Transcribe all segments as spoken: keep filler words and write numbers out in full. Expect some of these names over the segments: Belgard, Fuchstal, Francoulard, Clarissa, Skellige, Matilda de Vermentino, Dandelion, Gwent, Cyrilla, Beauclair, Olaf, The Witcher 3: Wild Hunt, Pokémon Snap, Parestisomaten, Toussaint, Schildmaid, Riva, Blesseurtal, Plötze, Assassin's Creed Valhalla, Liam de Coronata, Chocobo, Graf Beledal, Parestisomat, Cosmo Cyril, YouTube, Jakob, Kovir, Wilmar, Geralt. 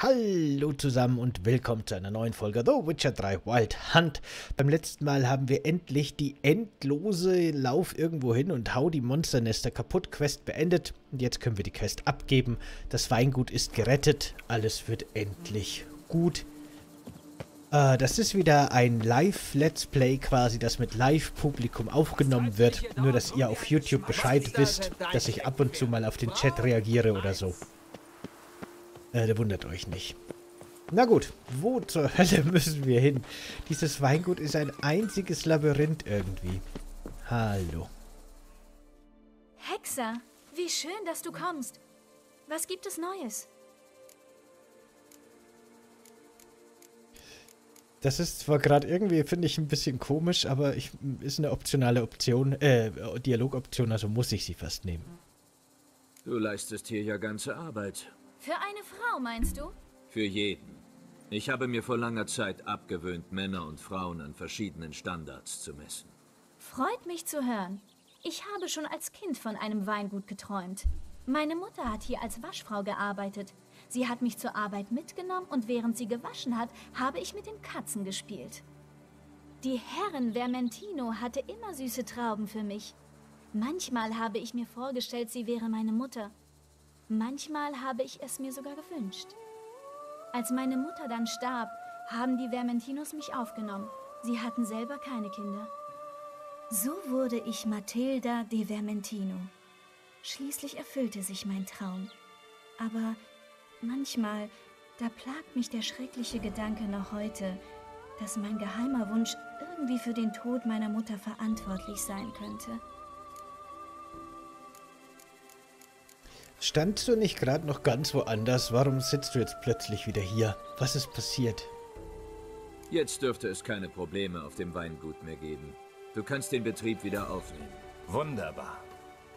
Hallo zusammen und willkommen zu einer neuen Folge The Witcher drei Wild Hunt. Beim letzten Mal haben wir endlich die endlose Lauf irgendwo hin und hau die Monsternester kaputt Quest beendet. Und jetzt können wir die Quest abgeben. Das Weingut ist gerettet. Alles wird endlich gut. Äh, das ist wieder ein Live-Let's Play quasi, das mit Live-Publikum aufgenommen wird. Nur, dass ihr auf YouTube Bescheid wisst, dass ich ab und zu mal auf den Chat reagiere oder so. Äh, der wundert euch nicht. Na gut, wo zur Hölle müssen wir hin? Dieses Weingut ist ein einziges Labyrinth irgendwie. Hallo. Hexer, wie schön, dass du kommst. Was gibt es Neues? Das ist zwar gerade irgendwie, finde ich, ein bisschen komisch, aber ich, ist eine optionale Option, äh, Dialogoption, also muss ich sie fast nehmen. Du leistest hier ja ganze Arbeit. Für eine Frau, meinst du? Für jeden. Ich habe mir vor langer Zeit abgewöhnt, Männer und Frauen an verschiedenen Standards zu messen. Freut mich zu hören. Ich habe schon als Kind von einem Weingut geträumt. Meine Mutter hat hier als Waschfrau gearbeitet. Sie hat mich zur Arbeit mitgenommen und während sie gewaschen hat, habe ich mit den Katzen gespielt. Die Herrin Vermentino hatte immer süße Trauben für mich. Manchmal habe ich mir vorgestellt, sie wäre meine Mutter. Manchmal habe ich es mir sogar gewünscht. Als meine Mutter dann starb, haben die Vermentinos mich aufgenommen. Sie hatten selber keine Kinder. So wurde ich Matilda de Vermentino. Schließlich erfüllte sich mein Traum. Aber manchmal, da plagt mich der schreckliche Gedanke noch heute, dass mein geheimer Wunsch irgendwie für den Tod meiner Mutter verantwortlich sein könnte. Standst du nicht gerade noch ganz woanders? Warum sitzt du jetzt plötzlich wieder hier? Was ist passiert? Jetzt dürfte es keine Probleme auf dem Weingut mehr geben. Du kannst den Betrieb wieder aufnehmen. Wunderbar.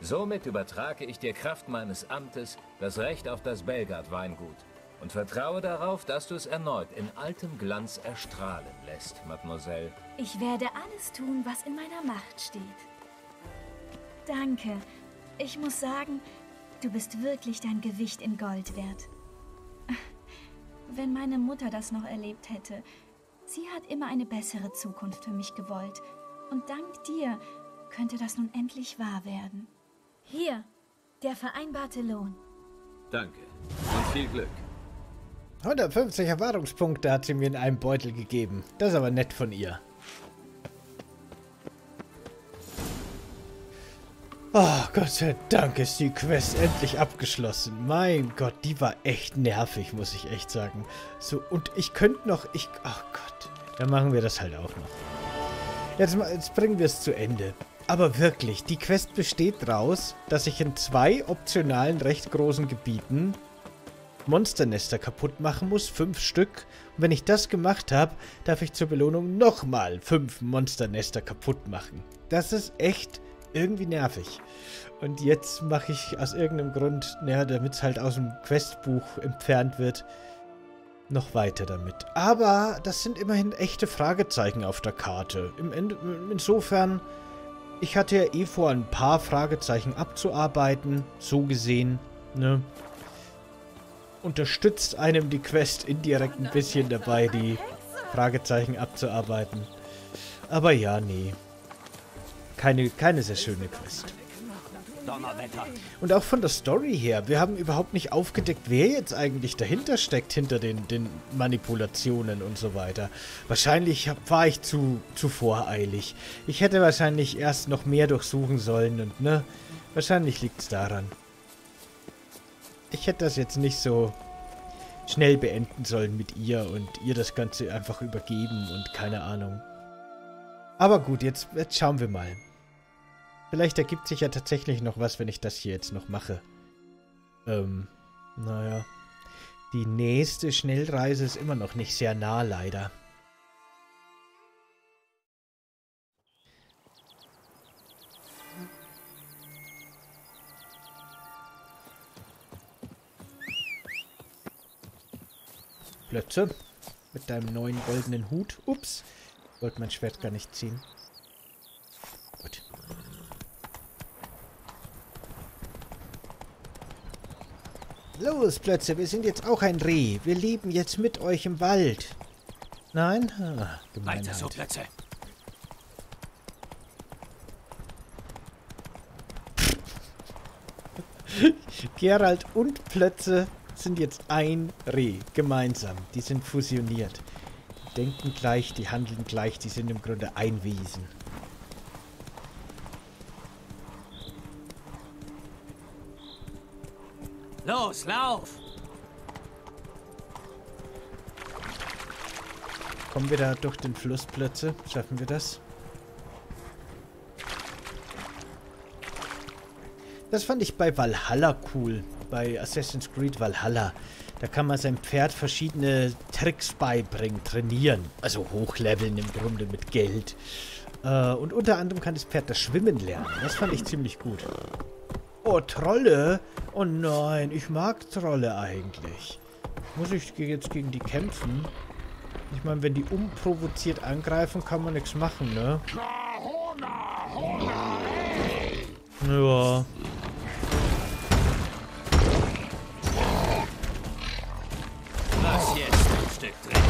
Somit übertrage ich dir Kraft meines Amtes das Recht auf das Belgard-Weingut und vertraue darauf, dass du es erneut in altem Glanz erstrahlen lässt, Mademoiselle. Ich werde alles tun, was in meiner Macht steht. Danke. Ich muss sagen, du bist wirklich dein Gewicht in Gold wert. Wenn meine Mutter das noch erlebt hätte, sie hat immer eine bessere Zukunft für mich gewollt. Und dank dir könnte das nun endlich wahr werden. Hier, der vereinbarte Lohn. Danke und viel Glück. hundertfünfzig Erfahrungspunkte hat sie mir in einem Beutel gegeben. Das ist aber nett von ihr. Oh, Gott sei Dank ist die Quest endlich abgeschlossen. Mein Gott, die war echt nervig, muss ich echt sagen. So, und ich könnte noch... ich, ach Gott, dann machen wir das halt auch noch. Jetzt, jetzt bringen wir es zu Ende. Aber wirklich, die Quest besteht daraus, dass ich in zwei optionalen, recht großen Gebieten Monsternester kaputt machen muss, fünf Stück. Und wenn ich das gemacht habe, darf ich zur Belohnung nochmal fünf Monsternester kaputt machen. Das ist echt... irgendwie nervig. Und jetzt mache ich aus irgendeinem Grund, naja, damit es halt aus dem Questbuch entfernt wird, noch weiter damit. Aber das sind immerhin echte Fragezeichen auf der Karte. Im Ende, insofern, ich hatte ja eh vor, ein paar Fragezeichen abzuarbeiten, so gesehen, ne? Unterstützt einem die Quest indirekt ein bisschen dabei, die Fragezeichen abzuarbeiten. Aber ja, nee. Keine, keine sehr schöne Quest. Und auch von der Story her, wir haben überhaupt nicht aufgedeckt, wer jetzt eigentlich dahinter steckt, hinter den, den Manipulationen und so weiter. Wahrscheinlich war ich zu, zu voreilig. Ich hätte wahrscheinlich erst noch mehr durchsuchen sollen und, ne, wahrscheinlich liegt es daran. Ich hätte das jetzt nicht so schnell beenden sollen mit ihr und ihr das Ganze einfach übergeben und keine Ahnung. Aber gut, jetzt, jetzt schauen wir mal. Vielleicht ergibt sich ja tatsächlich noch was, wenn ich das hier jetzt noch mache. Ähm, naja. Die nächste Schnellreise ist immer noch nicht sehr nah, leider. Plötze. Mit deinem neuen goldenen Hut. Ups. Wollte mein Schwert gar nicht ziehen. Gut. Los, Plötze, wir sind jetzt auch ein Reh. Wir leben jetzt mit euch im Wald. Nein? Ah, Gemeinheit. Weiter so, Plötze. Geralt und Plötze sind jetzt ein Reh. Gemeinsam. Die sind fusioniert. Die denken gleich, die handeln gleich, die sind im Grunde ein Wesen. Los, lauf! Kommen wir da durch den Fluss, Plötze? Schaffen wir das? Das fand ich bei Valhalla cool. Bei Assassin's Creed Valhalla. Da kann man seinem Pferd verschiedene Tricks beibringen, trainieren. Also hochleveln im Grunde mit Geld. Und unter anderem kann das Pferd das Schwimmen lernen. Das fand ich ziemlich gut. Oh, Trolle? Oh nein, ich mag Trolle eigentlich. Muss ich jetzt gegen die kämpfen? Ich meine, wenn die unprovoziert angreifen, kann man nichts machen, ne? Ja. Was jetzt, ein Stück drin?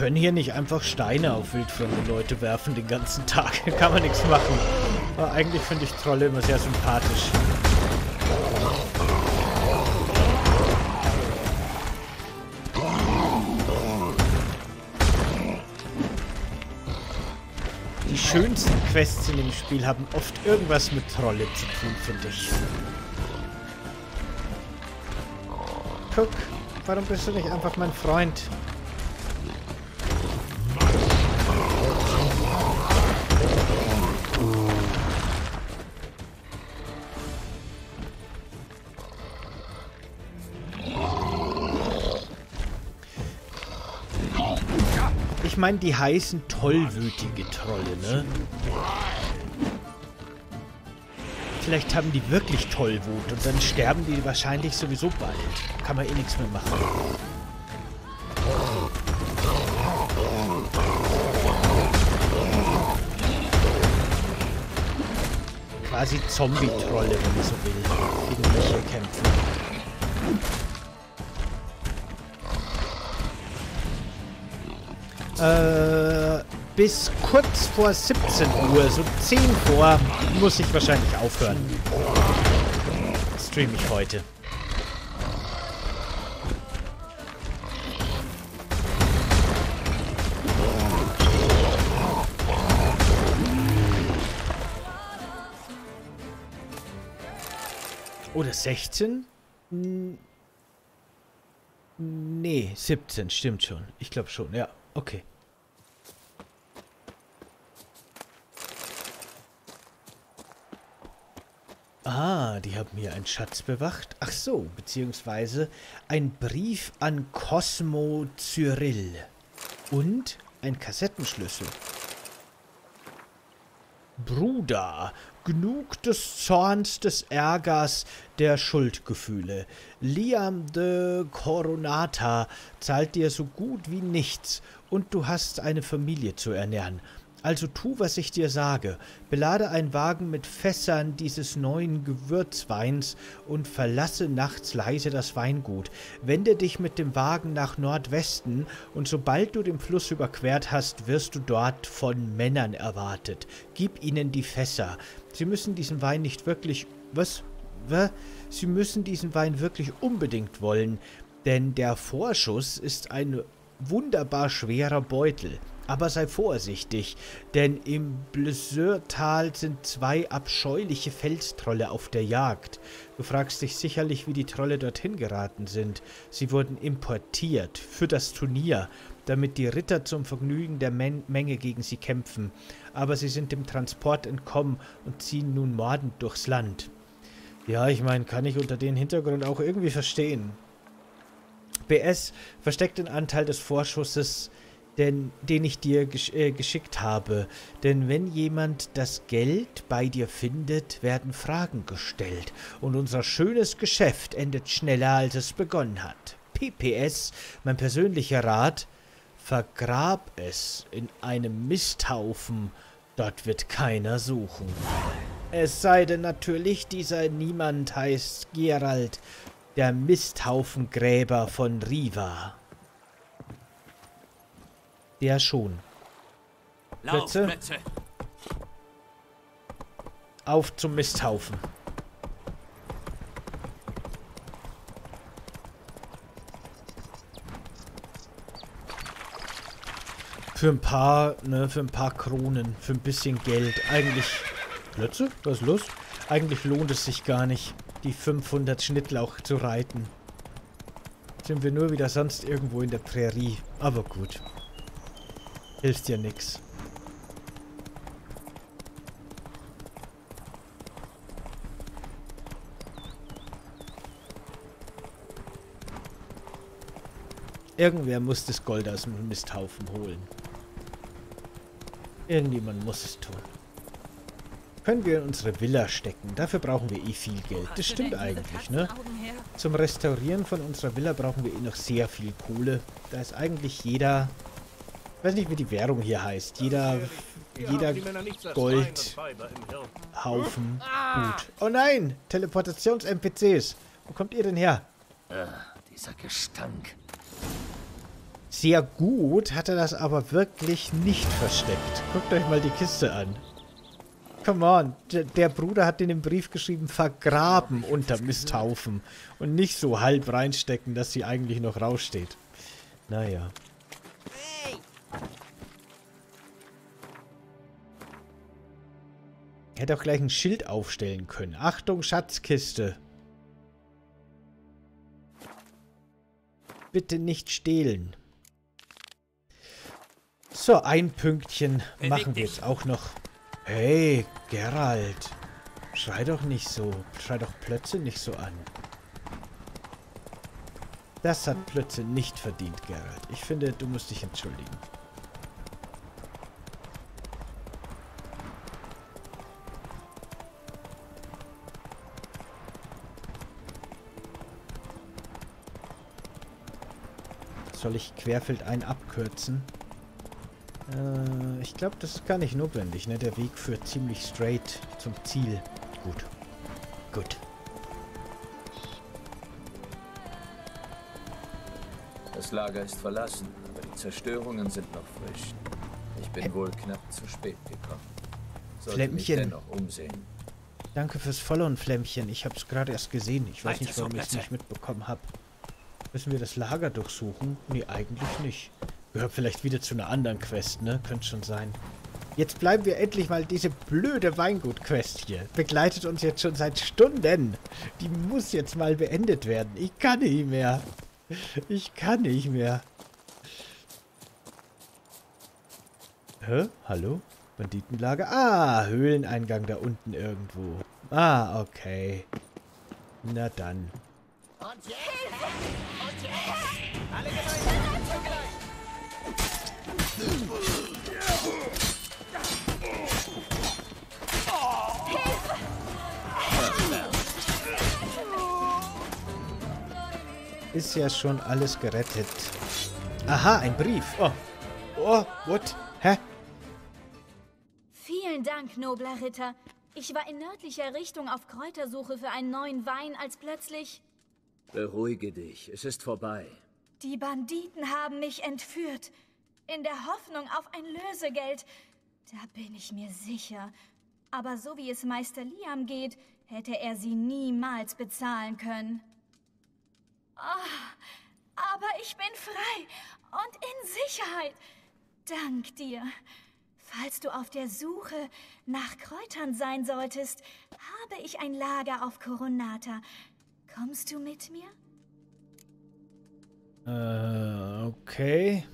Wir können hier nicht einfach Steine auf wildfremde Leute werfen den ganzen Tag. Kann man nichts machen. Aber eigentlich finde ich Trolle immer sehr sympathisch. Die schönsten Quests in dem Spiel haben oft irgendwas mit Trolle zu tun, finde ich. Guck, warum bist du nicht einfach mein Freund? Ich meine, die heißen tollwütige Trolle, ne? Vielleicht haben die wirklich Tollwut und dann sterben die wahrscheinlich sowieso bald. Kann man eh nichts mehr machen. Quasi Zombie-Trolle, wenn man so will, gegen welche kämpfen. Äh, bis kurz vor siebzehn Uhr, so zehn vor, muss ich wahrscheinlich aufhören. Stream ich heute. Oder sechzehn? Nee, siebzehn, stimmt schon. Ich glaube schon, ja. Okay. Ah, die haben hier einen Schatz bewacht. Ach so, beziehungsweise ein Brief an Cosmo Cyril. Und ein Kassettenschlüssel. Bruder, genug des Zorns, des Ärgers, der Schuldgefühle. Liam de Coronata zahlt dir so gut wie nichts und du hast eine Familie zu ernähren. Also tu, was ich dir sage. Belade einen Wagen mit Fässern dieses neuen Gewürzweins und verlasse nachts leise das Weingut. Wende dich mit dem Wagen nach Nordwesten und sobald du den Fluss überquert hast, wirst du dort von Männern erwartet. Gib ihnen die Fässer. Sie müssen diesen Wein nicht wirklich... Was? Was? Sie müssen diesen Wein wirklich unbedingt wollen, denn der Vorschuss ist ein wunderbar schwerer Beutel. Aber sei vorsichtig, denn im Blesseurtal sind zwei abscheuliche Felstrolle auf der Jagd. Du fragst dich sicherlich, wie die Trolle dorthin geraten sind. Sie wurden importiert für das Turnier, damit die Ritter zum Vergnügen der Men- Menge gegen sie kämpfen. Aber sie sind dem Transport entkommen und ziehen nun mordend durchs Land. Ja, ich meine, kann ich unter den Hintergrund auch irgendwie verstehen. B S versteckt den Anteil des Vorschusses... Denn, den ich dir gesch äh, geschickt habe. Denn wenn jemand das Geld bei dir findet, werden Fragen gestellt. Und unser schönes Geschäft endet schneller, als es begonnen hat. P P S, mein persönlicher Rat, vergrab es in einem Misthaufen, dort wird keiner suchen. Es sei denn natürlich, dieser Niemand heißt Geralt, der Misthaufengräber von Riva. Der schon. Plötze. Lauf, Plötze. Auf zum Misthaufen. Für ein paar, ne, für ein paar Kronen, für ein bisschen Geld. Eigentlich, Plötze, was ist los? Eigentlich lohnt es sich gar nicht, die fünfhundert Schnittlauch zu reiten. Sind wir nur wieder sonst irgendwo in der Prärie. Aber gut. Hilft ja nix. Irgendwer muss das Gold aus dem Misthaufen holen. Irgendjemand muss es tun. Können wir in unsere Villa stecken. Dafür brauchen wir eh viel Geld. Das stimmt eigentlich, ne? Zum Restaurieren von unserer Villa brauchen wir eh noch sehr viel Kohle. Da ist eigentlich jeder... Ich weiß nicht, wie die Währung hier heißt. Jeder, jeder Goldhaufen. Gut. Oh nein! Teleportations-N P Cs. Wo kommt ihr denn her? Ah, dieser Gestank. Sehr gut hat er das aber wirklich nicht versteckt. Guckt euch mal die Kiste an. Come on. D der Bruder hat in dem Brief geschrieben, vergraben unter Misthaufen. Und nicht so halb reinstecken, dass sie eigentlich noch raussteht. Naja. Hätte auch gleich ein Schild aufstellen können. Achtung, Schatzkiste. Bitte nicht stehlen. So, ein Pünktchen machen wir jetzt auch noch. Hey, Geralt. Schrei doch nicht so. Schrei doch Plötze nicht so an. Das hat Plötze nicht verdient, Geralt. Ich finde, du musst dich entschuldigen. Soll ich Querfeld ein abkürzen? Äh, ich glaube, das ist gar nicht notwendig, ne? Der Weg führt ziemlich straight zum Ziel. Gut. Gut. Das Lager ist verlassen, aber die Zerstörungen sind noch frisch. Ich bin Ä wohl knapp zu spät gekommen. Sollte Flämmchen. Mich dennoch umsehen. Danke fürs Followen, Flämmchen. Ich habe es gerade erst gesehen. Ich weiß nicht, warum ich es nicht mitbekommen habe. Müssen wir das Lager durchsuchen? Nee, eigentlich nicht. Gehört vielleicht wieder zu einer anderen Quest, ne? Könnte schon sein. Jetzt bleiben wir endlich mal diese blöde Weingut-Quest hier. Begleitet uns jetzt schon seit Stunden. Die muss jetzt mal beendet werden. Ich kann nicht mehr. Ich kann nicht mehr. Hä? Hallo? Banditenlager? Ah, Höhleneingang da unten irgendwo. Ah, okay. Na dann. Und jetzt! Und jetzt! Alle gemeinsam! Ist ja schon alles gerettet. Aha, ein Brief. Oh, oh, what? Hä? Vielen Dank, nobler Ritter. Ich war in nördlicher Richtung auf Kräutersuche für einen neuen Wein, als plötzlich... Beruhige dich, es ist vorbei. Die Banditen haben mich entführt, in der Hoffnung auf ein Lösegeld. Da bin ich mir sicher. Aber so wie es Meister Liam geht, hätte er sie niemals bezahlen können. Oh, aber ich bin frei und in Sicherheit. Dank dir. Falls du auf der Suche nach Kräutern sein solltest, habe ich ein Lager auf Coronata. Kommst du mit mir? Äh, okay.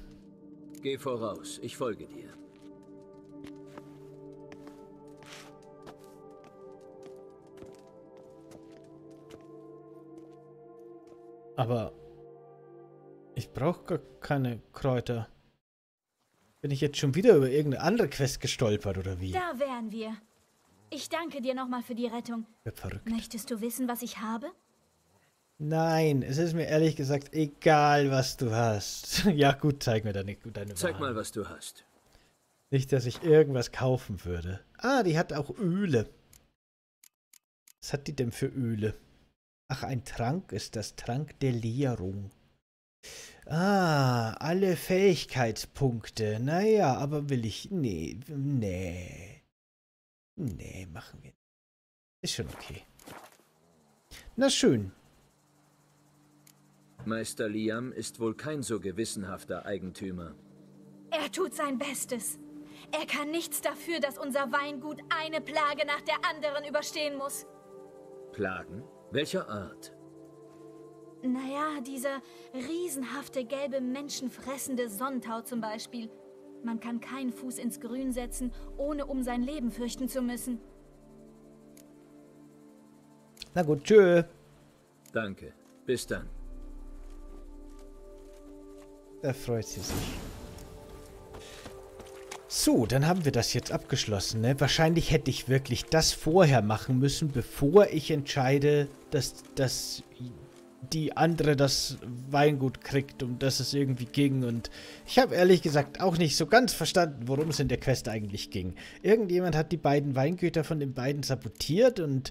Geh voraus, ich folge dir. Aber ich brauche gar keine Kräuter. Bin ich jetzt schon wieder über irgendeine andere Quest gestolpert, oder wie? Da wären wir. Ich danke dir nochmal für die Rettung. Wird verrückt. Möchtest du wissen, was ich habe? Nein, es ist mir ehrlich gesagt egal, was du hast. Ja gut, zeig mir deine, deine Zeig Waren. mal, was du hast. Nicht, dass ich irgendwas kaufen würde. Ah, die hat auch Öle. Was hat die denn für Öle? Ach, ein Trank ist das. Trank der Leerung. Ah, alle Fähigkeitspunkte. Naja, aber will ich... Nee, nee. Nee, machen wir nicht. Ist schon okay. Na schön. Meister Liam ist wohl kein so gewissenhafter Eigentümer. Er tut sein Bestes. Er kann nichts dafür, dass unser Weingut eine Plage nach der anderen überstehen muss. Plagen? Welcher Art? Naja, dieser riesenhafte, gelbe, menschenfressende Sonnentau zum Beispiel. Man kann keinen Fuß ins Grün setzen, ohne um sein Leben fürchten zu müssen. Na gut, tschö. Danke, bis dann. Da freut sie sich. So, dann haben wir das jetzt abgeschlossen, ne? Wahrscheinlich hätte ich wirklich das vorher machen müssen, bevor ich entscheide, dass, dass die andere das Weingut kriegt und dass es irgendwie ging. Und ich habe ehrlich gesagt auch nicht so ganz verstanden, worum es in der Quest eigentlich ging. Irgendjemand hat die beiden Weingüter von den beiden sabotiert und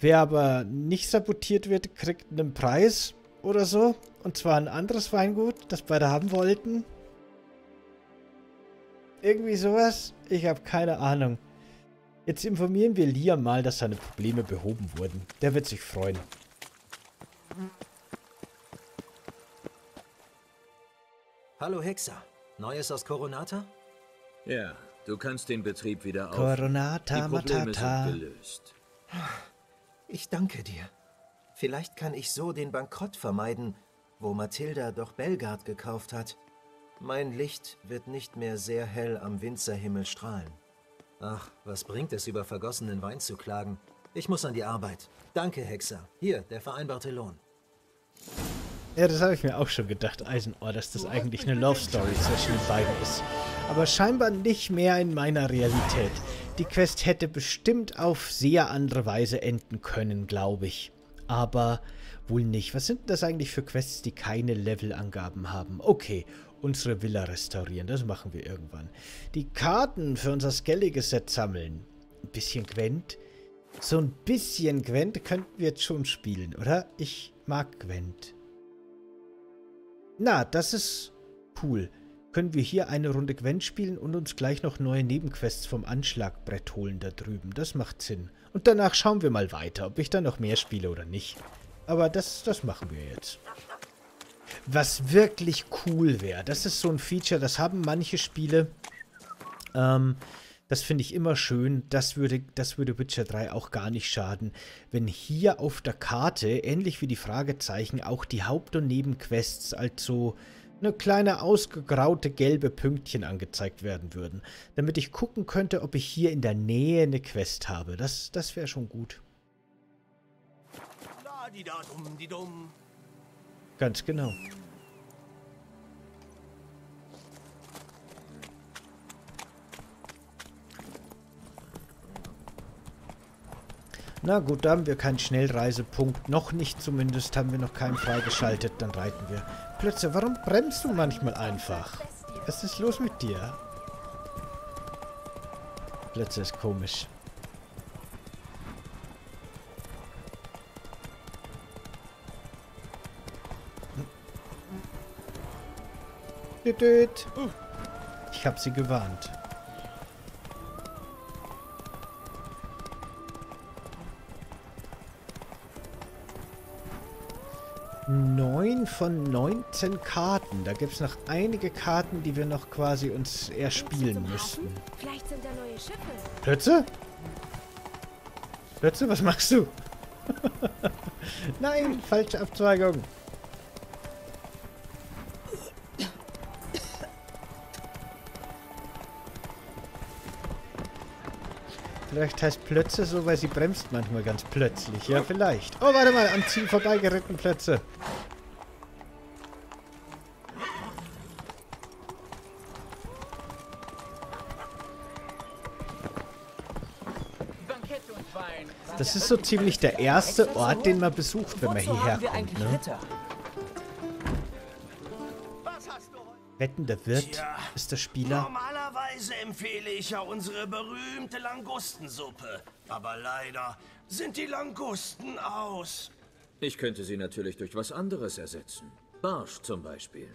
wer aber nicht sabotiert wird, kriegt einen Preis oder so. Und zwar ein anderes Weingut, das beide haben wollten. Irgendwie sowas? Ich habe keine Ahnung. Jetzt informieren wir Liam mal, dass seine Probleme behoben wurden. Der wird sich freuen. Hallo Hexer. Neues aus Coronata? Ja, du kannst den Betrieb wieder aufnehmen. Coronata Matata. Gelöst. Ich danke dir. Vielleicht kann ich so den Bankrott vermeiden, wo Matilda doch Belgard gekauft hat. Mein Licht wird nicht mehr sehr hell am Winzerhimmel strahlen. Ach, was bringt es, über vergossenen Wein zu klagen? Ich muss an die Arbeit. Danke, Hexer. Hier, der vereinbarte Lohn. Ja, das habe ich mir auch schon gedacht, Eisenohr, dass das eigentlich eine Love Story zwischen den beiden ist. Aber scheinbar nicht mehr in meiner Realität. Die Quest hätte bestimmt auf sehr andere Weise enden können, glaube ich. Aber wohl nicht. Was sind denn das eigentlich für Quests, die keine Levelangaben haben? Okay. Unsere Villa restaurieren, das machen wir irgendwann. Die Karten für unser Skellige-Set sammeln. Ein bisschen Gwent. So ein bisschen Gwent könnten wir jetzt schon spielen, oder? Ich mag Gwent. Na, das ist cool. Können wir hier eine Runde Gwent spielen und uns gleich noch neue Nebenquests vom Anschlagbrett holen da drüben. Das macht Sinn. Und danach schauen wir mal weiter, ob ich da noch mehr spiele oder nicht. Aber das, das machen wir jetzt. Was wirklich cool wäre, das ist so ein Feature, das haben manche Spiele, ähm, das finde ich immer schön, das würde, das würde Witcher drei auch gar nicht schaden, wenn hier auf der Karte, ähnlich wie die Fragezeichen, auch die Haupt- und Nebenquests als so eine kleine ausgegraute gelbe Pünktchen angezeigt werden würden, damit ich gucken könnte, ob ich hier in der Nähe eine Quest habe, das, das wäre schon gut. La-di-da-dum-di-dum. Ganz genau. Na gut, da haben wir keinen Schnellreisepunkt. Noch nicht zumindest, haben wir noch keinen freigeschaltet. Dann reiten wir. Plötze, warum bremst du manchmal einfach? Was ist los mit dir? Plötze ist komisch. Ich habe sie gewarnt. neun von neunzehn Karten. Da gibt es noch einige Karten, die wir noch quasi uns erspielen müssen. Vielleicht sind da neue Schiffe. Plötze? Plötze, was machst du? Nein, falsche Abzweigung. Vielleicht heißt Plötze so, weil sie bremst manchmal ganz plötzlich. Ja, vielleicht. Oh, warte mal, am Ziel vorbeigeritten, Plötze. Bankett und Das ist so ziemlich der erste Ort, den man besucht, wenn man hierher kommt, ne? Wetten, der Wirt Tja, ist der Spieler. Normalerweise empfehle ich ja unsere berühmte Langustensuppe. Aber leider sind die Langusten aus. Ich könnte sie natürlich durch was anderes ersetzen. Barsch zum Beispiel.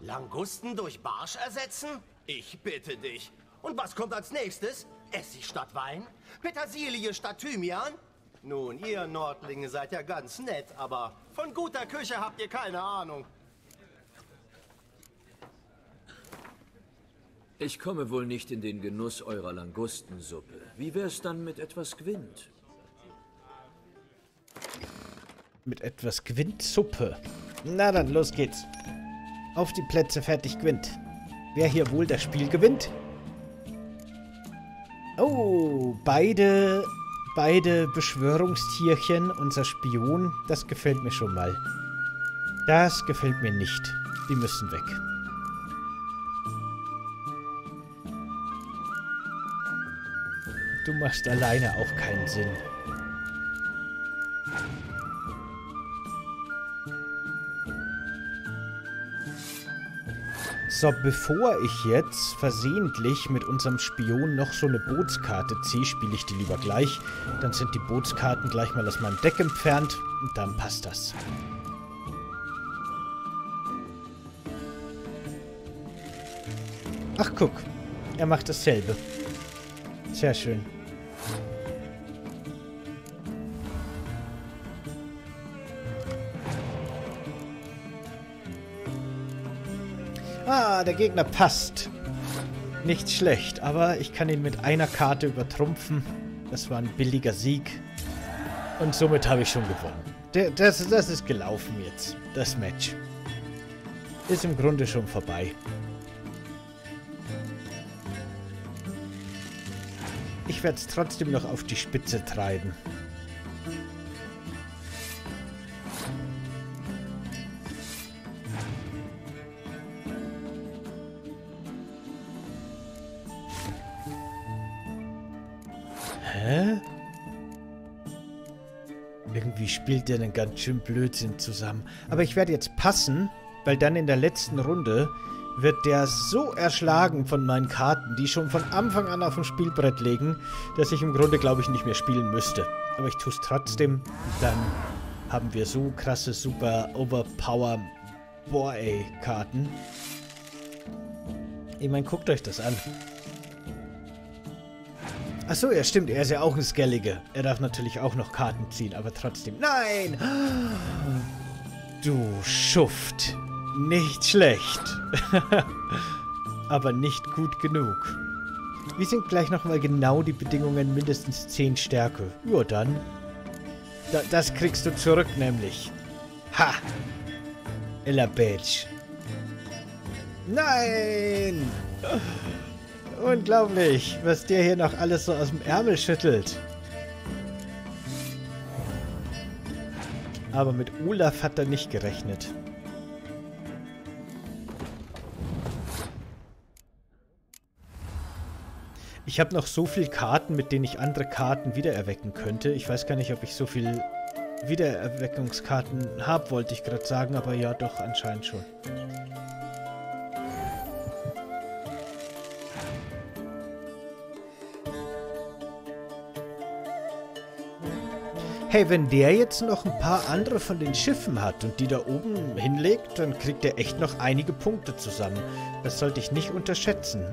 Langusten durch Barsch ersetzen? Ich bitte dich. Und was kommt als nächstes? Essig statt Wein? Petersilie statt Thymian? Nun, ihr Nordlinge seid ja ganz nett, aber von guter Küche habt ihr keine Ahnung. Ich komme wohl nicht in den Genuss eurer Langustensuppe. Wie wär's dann mit etwas Gwent? Mit etwas Gwent-Suppe? Na dann, los geht's. Auf die Plätze, fertig, Gwent. Wer hier wohl das Spiel gewinnt? Oh, beide, beide Beschwörungstierchen, unser Spion, das gefällt mir schon mal. Das gefällt mir nicht. Die müssen weg. Du machst alleine auch keinen Sinn. So, bevor ich jetzt versehentlich mit unserem Spion noch so eine Bootskarte ziehe, spiele ich die lieber gleich. Dann sind die Bootskarten gleich mal aus meinem Deck entfernt und dann passt das. Ach guck, er macht dasselbe. Sehr schön. Ah, der Gegner passt. Nicht schlecht, aber ich kann ihn mit einer Karte übertrumpfen. Das war ein billiger Sieg. Und somit habe ich schon gewonnen. Das, das ist gelaufen jetzt. Das Match ist im Grunde schon vorbei. Ich werde es trotzdem noch auf die Spitze treiben. Hä? Irgendwie spielt der einen ganz schön Blödsinn zusammen. Aber ich werde jetzt passen, weil dann in der letzten Runde wird der so erschlagen von meinen Karten, die schon von Anfang an auf dem Spielbrett liegen, dass ich im Grunde, glaube ich, nicht mehr spielen müsste. Aber ich tue es trotzdem. Und dann haben wir so krasse, super overpower boah ey Karten. Ich meine, guckt euch das an. Achso, ja stimmt, er ist ja auch ein Skellige. Er darf natürlich auch noch Karten ziehen, aber trotzdem. Nein! Du Schuft! Nicht schlecht. Aber nicht gut genug. Wir sind gleich nochmal genau die Bedingungen, mindestens zehn Stärke. Ja, dann. Da, das kriegst du zurück, nämlich. Ha! Ella Badge. Nein! Unglaublich, was der hier noch alles so aus dem Ärmel schüttelt. Aber mit Olaf hat er nicht gerechnet. Ich habe noch so viele Karten, mit denen ich andere Karten wiedererwecken könnte. Ich weiß gar nicht, ob ich so viele Wiedererweckungskarten habe, wollte ich gerade sagen. Aber ja, doch, anscheinend schon. Hey, wenn der jetzt noch ein paar andere von den Schiffen hat und die da oben hinlegt, dann kriegt er echt noch einige Punkte zusammen. Das sollte ich nicht unterschätzen.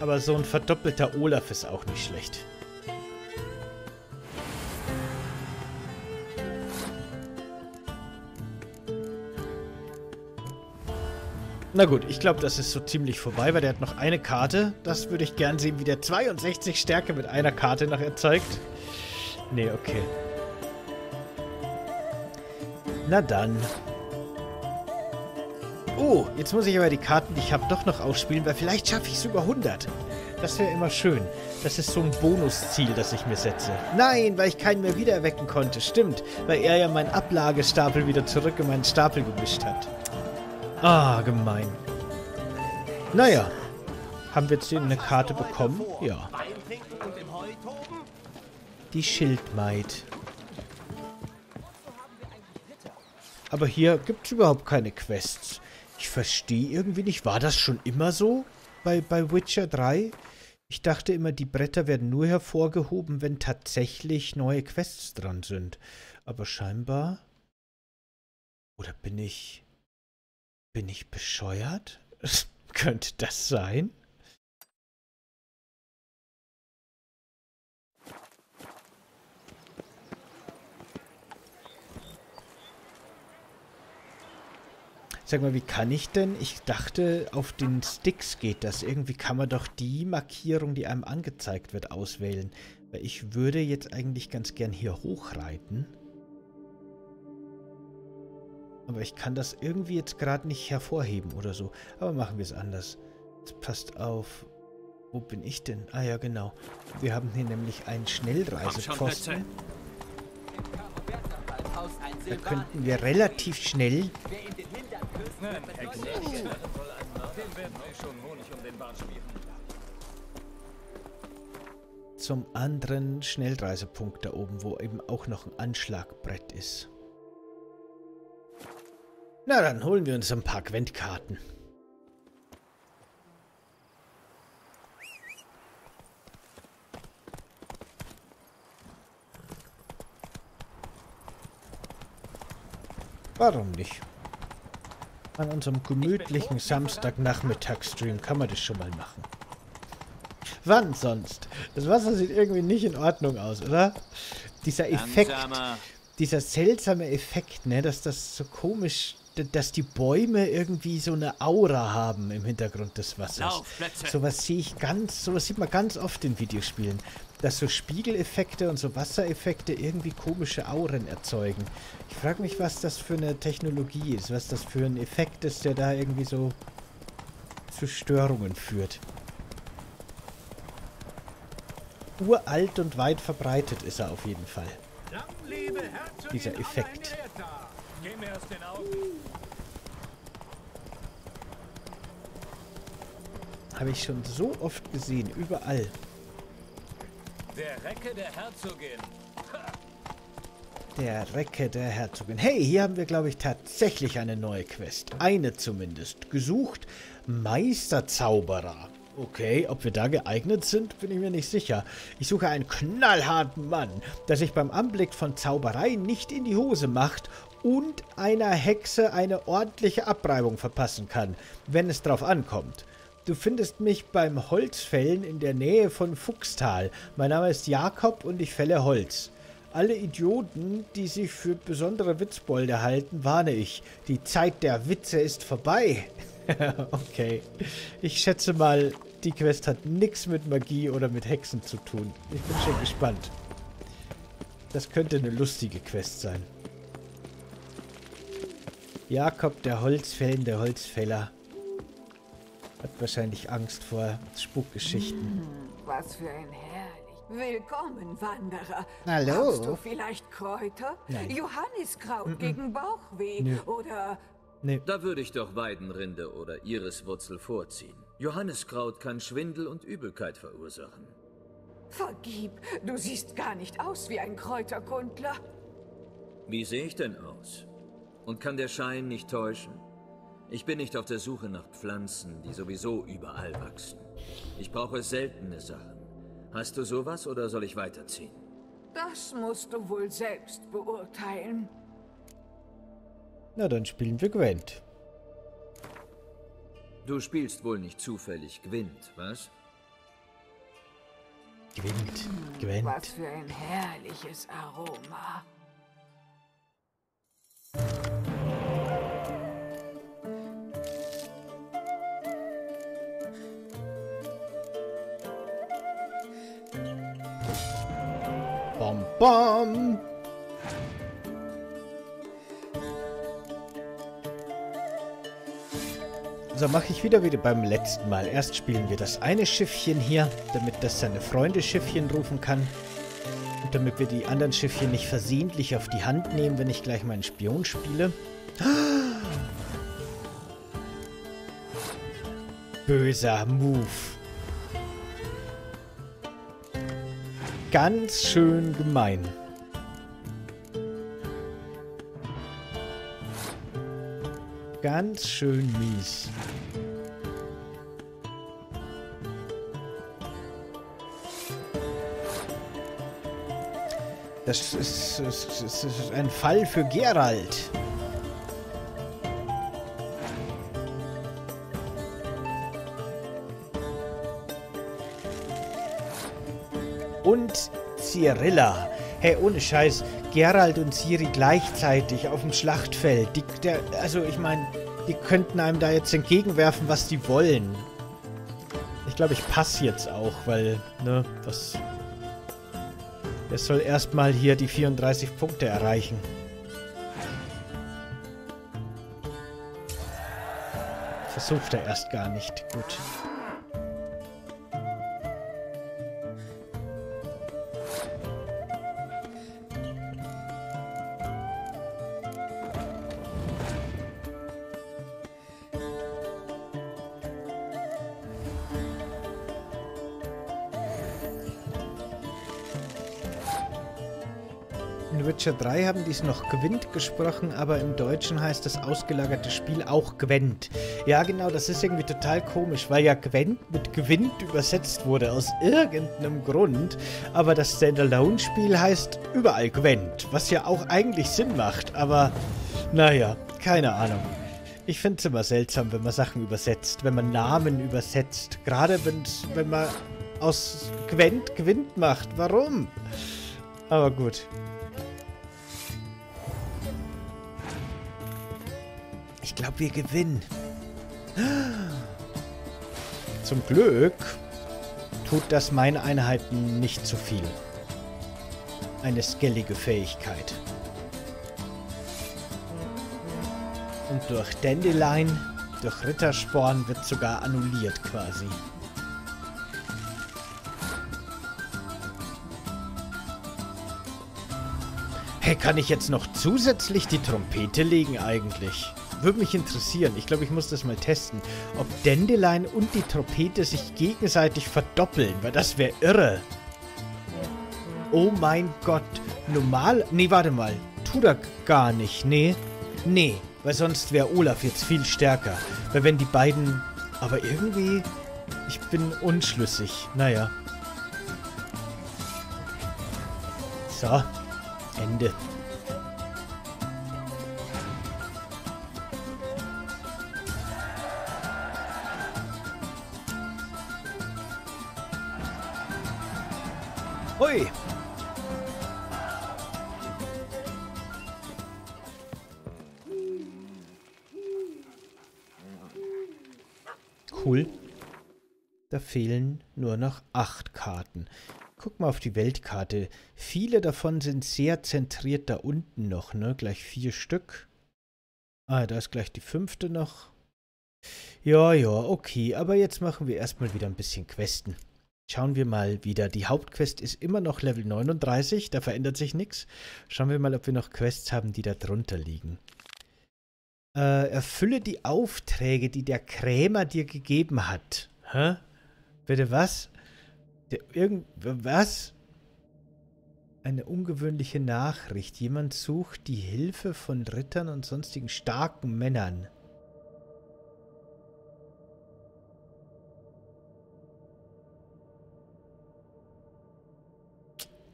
Aber so ein verdoppelter Olaf ist auch nicht schlecht. Na gut, ich glaube, das ist so ziemlich vorbei, weil der hat noch eine Karte. Das würde ich gern sehen, wie der zweiundsechzig Stärke mit einer Karte nachher zeigt. Nee, okay. Na dann. Oh, jetzt muss ich aber die Karten, die ich habe, doch noch ausspielen, weil vielleicht schaffe ich es über hundert. Das wäre immer schön. Das ist so ein Bonusziel, das ich mir setze. Nein, weil ich keinen mehr wiedererwecken konnte. Stimmt, weil er ja meinen Ablagestapel wieder zurück in meinen Stapel gemischt hat. Ah, gemein. Naja. Haben wir jetzt hier eine Karte bekommen? Ja. Die Schildmaid. Aber hier gibt es überhaupt keine Quests. Ich verstehe irgendwie nicht. War das schon immer so bei, bei Witcher drei? Ich dachte immer, die Bretter werden nur hervorgehoben, wenn tatsächlich neue Quests dran sind. Aber scheinbar... Oder bin ich... Bin ich bescheuert? Könnte das sein? Sag mal, wie kann ich denn? Ich dachte, auf den Sticks geht das. Irgendwie kann man doch die Markierung, die einem angezeigt wird, auswählen. Weil ich würde jetzt eigentlich ganz gern hier hochreiten. Aber ich kann das irgendwie jetzt gerade nicht hervorheben oder so. Aber machen wir es anders. Jetzt passt auf. Wo bin ich denn? Ah ja, genau. Wir haben hier nämlich einen Schnellreisepfosten. Da könnten wir relativ schnell... zum anderen Schnellreisepunkt da oben, wo eben auch noch ein Anschlagbrett ist. Na, dann holen wir uns ein paar Gwent-Karten. Warum nicht? An unserem gemütlichen Samstagnachmittagsstream kann man das schon mal machen. Wann sonst? Das Wasser sieht irgendwie nicht in Ordnung aus, oder? Dieser Effekt, Langsamer. dieser seltsame Effekt, ne, dass das so komisch, dass die Bäume irgendwie so eine Aura haben im Hintergrund des Wassers. Sowas sehe ich ganz, sowas sieht man ganz oft in Videospielen, dass so Spiegeleffekte und so Wassereffekte irgendwie komische Auren erzeugen. Ich frage mich, was das für eine Technologie ist, was das für ein Effekt ist, der da irgendwie so zu Störungen führt. Uralt und weit verbreitet ist er auf jeden Fall. Dieser Effekt. Habe ich schon so oft gesehen, überall. Der Recke der Herzogin. Der Recke der Herzogin. Hey, hier haben wir, glaube ich, tatsächlich eine neue Quest. Eine zumindest. Gesucht. Meisterzauberer. Okay, ob wir da geeignet sind, bin ich mir nicht sicher. Ich suche einen knallharten Mann, der sich beim Anblick von Zauberei nicht in die Hose macht und einer Hexe eine ordentliche Abreibung verpassen kann, wenn es drauf ankommt. Du findest mich beim Holzfällen in der Nähe von Fuchstal. Mein Name ist Jakob und ich fälle Holz. Alle Idioten, die sich für besondere Witzbolde halten, warne ich. Die Zeit der Witze ist vorbei. Okay. Ich schätze mal, die Quest hat nichts mit Magie oder mit Hexen zu tun. Ich bin schon gespannt. Das könnte eine lustige Quest sein. Jakob, der Holzfällen, der Holzfäller. Hat wahrscheinlich Angst vor Spukgeschichten. Was für ein herrlich... Willkommen, Wanderer. Hallo. Brauchst du vielleicht Kräuter? Nein. Johanniskraut Mm-mm. gegen Bauchweh Nö. oder... Nee. Da würde ich doch Weidenrinde oder Iriswurzel vorziehen. Johanniskraut kann Schwindel und Übelkeit verursachen. Vergib, du siehst gar nicht aus wie ein Kräuterkundler. Wie sehe ich denn aus? Und kann der Schein nicht täuschen? Ich bin nicht auf der Suche nach Pflanzen, die sowieso überall wachsen. Ich brauche seltene Sachen. Hast du sowas oder soll ich weiterziehen? Das musst du wohl selbst beurteilen. Na, dann spielen wir Gwent. Du spielst wohl nicht zufällig Gwent, was? Gwent, Gwent. Was für ein herrliches Aroma. Bom, bom. So mache ich wieder wieder beim letzten Mal. Erst spielen wir das eine Schiffchen hier, damit das seine Freunde Schiffchen rufen kann. Und damit wir die anderen Schiffchen nicht versehentlich auf die Hand nehmen, wenn ich gleich meinen Spion spiele. böser Move. Ganz schön gemein. Ganz schön mies. Das ist, ist, ist, ist ein Fall für Geralt. Und Cyrilla. Hey, ohne Scheiß. Geralt und Ciri gleichzeitig auf dem Schlachtfeld. Die, der, also, ich meine, die könnten einem da jetzt entgegenwerfen, was die wollen. Ich glaube, ich passe jetzt auch, weil, ne, was... Der soll erstmal hier die vierunddreißig Punkte erreichen. Versucht er erst gar nicht. Gut. Witcher drei haben dies noch Gwent gesprochen, aber im Deutschen heißt das ausgelagerte Spiel auch Gwent. Ja, genau, das ist irgendwie total komisch, weil ja Gwent mit Gwent übersetzt wurde, aus irgendeinem Grund. Aber das Standalone-Spiel heißt überall Gwent, was ja auch eigentlich Sinn macht, aber naja, keine Ahnung. Ich finde es immer seltsam, wenn man Sachen übersetzt, wenn man Namen übersetzt. Gerade wenn man aus Gwent Gwent macht. Warum? Aber gut. Ich glaube, wir gewinnen. Zum Glück tut das meinen Einheiten nicht zu viel. Eine skellige Fähigkeit. Und durch Dandelion, durch Rittersporn wird sogar annulliert quasi. Hey, kann ich jetzt noch zusätzlich die Trompete legen eigentlich? Würde mich interessieren. Ich glaube, ich muss das mal testen. Ob Dandelion und die Trompete sich gegenseitig verdoppeln, weil das wäre irre. Oh mein Gott. Normal? Nee, warte mal. Tut er gar nicht. Nee. Nee. Weil sonst wäre Olaf jetzt viel stärker. Weil wenn die beiden... Aber irgendwie... Ich bin unschlüssig. Naja. So. Ende. Hui! Cool. Da fehlen nur noch acht Karten. Guck mal auf die Weltkarte. Viele davon sind sehr zentriert da unten noch, ne? Gleich vier Stück. Ah, da ist gleich die fünfte noch. Ja, ja, okay. Aber jetzt machen wir erstmal wieder ein bisschen Questen. Schauen wir mal wieder. Die Hauptquest ist immer noch Level neununddreißig. Da verändert sich nichts. Schauen wir mal, ob wir noch Quests haben, die da drunter liegen. Äh, erfülle die Aufträge, die der Krämer dir gegeben hat. Hä? Bitte was? Der irgend... Was? Eine ungewöhnliche Nachricht. Jemand sucht die Hilfe von Rittern und sonstigen starken Männern.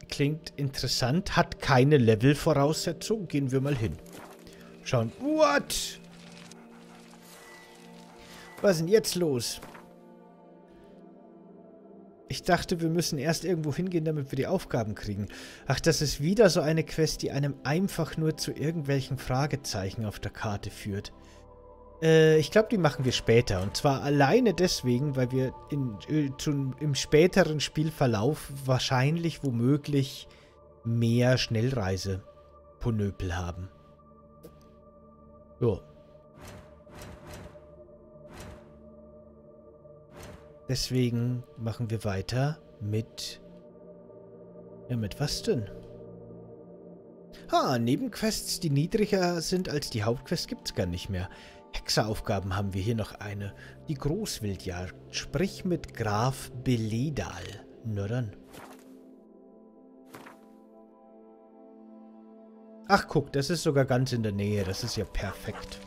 Klingt interessant, hat keine Level-Voraussetzung. Gehen wir mal hin. Schauen. What? Was ist denn jetzt los? Ich dachte, wir müssen erst irgendwo hingehen, damit wir die Aufgaben kriegen. Ach, das ist wieder so eine Quest, die einem einfach nur zu irgendwelchen Fragezeichen auf der Karte führt. Äh, ich glaube, die machen wir später. Und zwar alleine deswegen, weil wir in, äh, zu, im späteren Spielverlauf wahrscheinlich, womöglich, mehr Schnellreise-Ponöpel haben. Jo. Deswegen machen wir weiter mit... Ja, mit was denn? Ha, Nebenquests, die niedriger sind als die Hauptquest, gibt's gar nicht mehr. Extra-Aufgaben haben wir hier noch eine. Die Großwildjagd. Sprich mit Graf Beledal. Na dann. Ach guck, das ist sogar ganz in der Nähe. Das ist ja perfekt.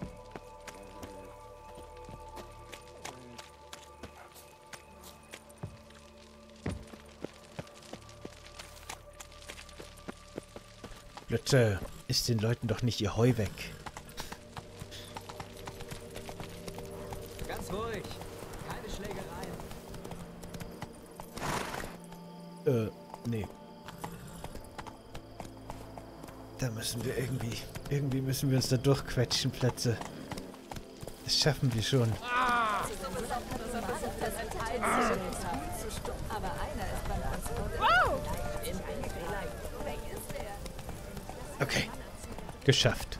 Plötze, ist den Leuten doch nicht ihr Heu weg. Ganz ruhig. Keine Schlägereien. Äh, nee. Da müssen wir irgendwie... Irgendwie müssen wir uns da durchquetschen, Plötze. Das schaffen wir schon. Ah! Okay, geschafft.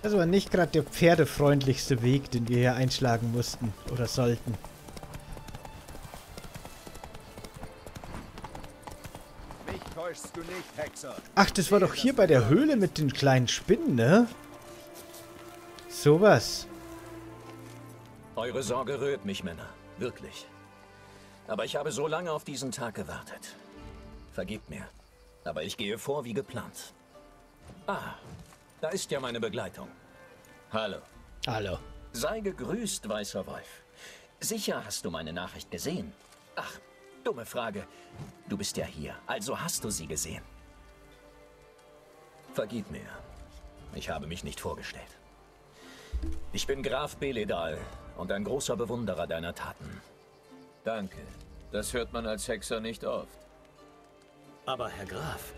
Das war nicht gerade der pferdefreundlichste Weg, den wir hier einschlagen mussten oder sollten. Mich täuschst du nicht, Hexer. Ach, das war doch hier bei der Höhle mit den kleinen Spinnen, ne? Sowas. Eure Sorge rührt mich, Männer. Wirklich. Aber ich habe so lange auf diesen Tag gewartet. Vergebt mir. Aber ich gehe vor wie geplant. Ah, da ist ja meine Begleitung. Hallo. Hallo. Sei gegrüßt, weißer Wolf. Sicher hast du meine Nachricht gesehen. Ach, dumme Frage. Du bist ja hier, also hast du sie gesehen. Vergib mir. Ich habe mich nicht vorgestellt. Ich bin Graf Beledal und ein großer Bewunderer deiner Taten. Danke. Das hört man als Hexer nicht oft. Aber Herr Graf...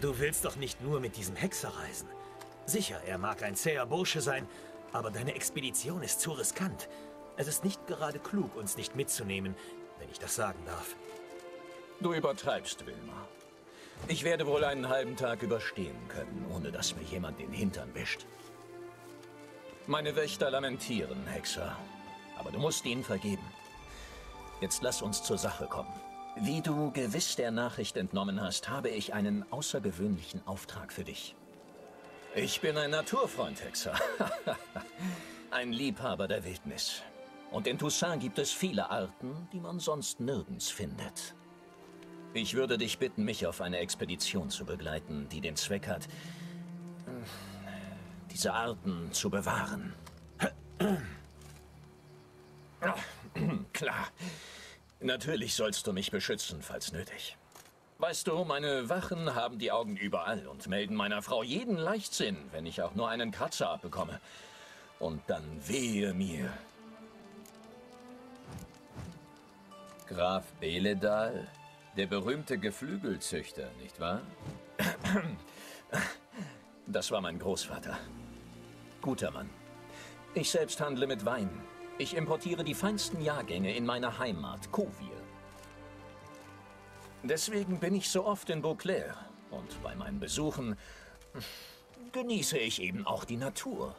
Du willst doch nicht nur mit diesem Hexer reisen. Sicher, er mag ein zäher Bursche sein, aber deine Expedition ist zu riskant. Es ist nicht gerade klug, uns nicht mitzunehmen, wenn ich das sagen darf. Du übertreibst, Wilmar. Ich werde wohl einen halben Tag überstehen können, ohne dass mir jemand den Hintern wäscht. Meine Wächter lamentieren, Hexer. Aber du musst ihnen vergeben. Jetzt lass uns zur Sache kommen. Wie du gewiss der Nachricht entnommen hast, habe ich einen außergewöhnlichen Auftrag für dich. Ich bin ein Naturfreund, Hexer. Ein Liebhaber der Wildnis. Und in Toussaint gibt es viele Arten, die man sonst nirgends findet. Ich würde dich bitten, mich auf eine Expedition zu begleiten, die den Zweck hat, diese Arten zu bewahren. Klar. Natürlich sollst du mich beschützen, falls nötig. Weißt du, meine Wachen haben die Augen überall und melden meiner Frau jeden Leichtsinn, wenn ich auch nur einen Kratzer abbekomme. Und dann wehe mir. Graf Beledal, der berühmte Geflügelzüchter, nicht wahr? Das war mein Großvater. Guter Mann. Ich selbst handle mit Wein. Ich importiere die feinsten Jahrgänge in meiner Heimat, Kovir. Deswegen bin ich so oft in Beauclair. Und bei meinen Besuchen genieße ich eben auch die Natur.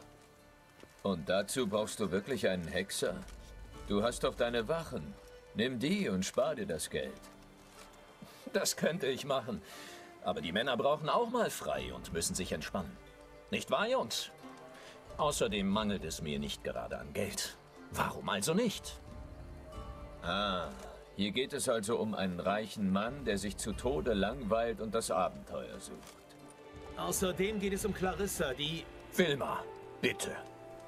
Und dazu brauchst du wirklich einen Hexer? Du hast doch deine Wachen. Nimm die und spar dir das Geld. Das könnte ich machen. Aber die Männer brauchen auch mal frei und müssen sich entspannen. Nicht wahr, Jungs? Außerdem mangelt es mir nicht gerade an Geld. Warum also nicht? Ah, hier geht es also um einen reichen Mann, der sich zu Tode langweilt und das Abenteuer sucht. Außerdem geht es um Clarissa, die... Wilmar, bitte.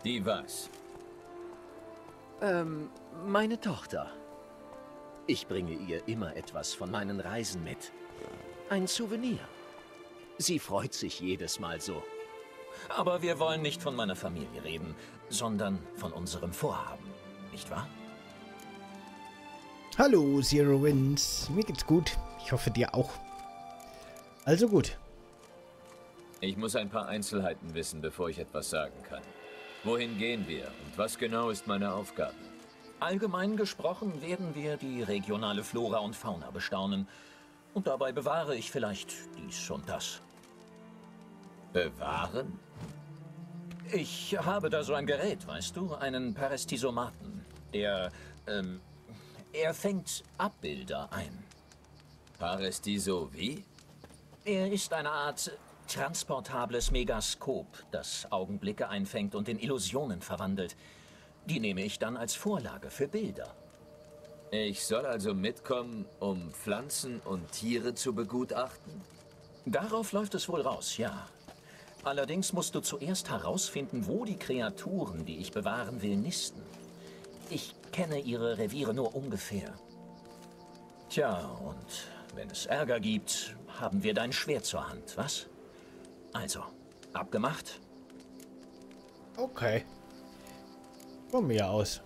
Die was? Ähm, meine Tochter. Ich bringe ihr immer etwas von meinen Reisen mit. Ein Souvenir. Sie freut sich jedes Mal so. Aber wir wollen nicht von meiner Familie reden, sondern von unserem Vorhaben, nicht wahr? Hallo, Zero Wins. Mir geht's gut. Ich hoffe, dir auch. Also gut. Ich muss ein paar Einzelheiten wissen, bevor ich etwas sagen kann. Wohin gehen wir und was genau ist meine Aufgabe? Allgemein gesprochen werden wir die regionale Flora und Fauna bestaunen. Und dabei bewahre ich vielleicht dies und das. Bewahren? Ich habe da so ein Gerät, weißt du? Einen Parestisomaten. Der, ähm, er fängt Abbilder ein. Parestiso wie? Er ist eine Art transportables Megaskop, das Augenblicke einfängt und in Illusionen verwandelt. Die nehme ich dann als Vorlage für Bilder. Ich soll also mitkommen, um Pflanzen und Tiere zu begutachten? Darauf läuft es wohl raus, ja. Allerdings musst du zuerst herausfinden, wo die Kreaturen, die ich bewahren will, nisten. Ich kenne ihre Reviere nur ungefähr. Tja, und wenn es Ärger gibt, haben wir dein Schwert zur Hand, was? Also, abgemacht? Okay. Von mir aus.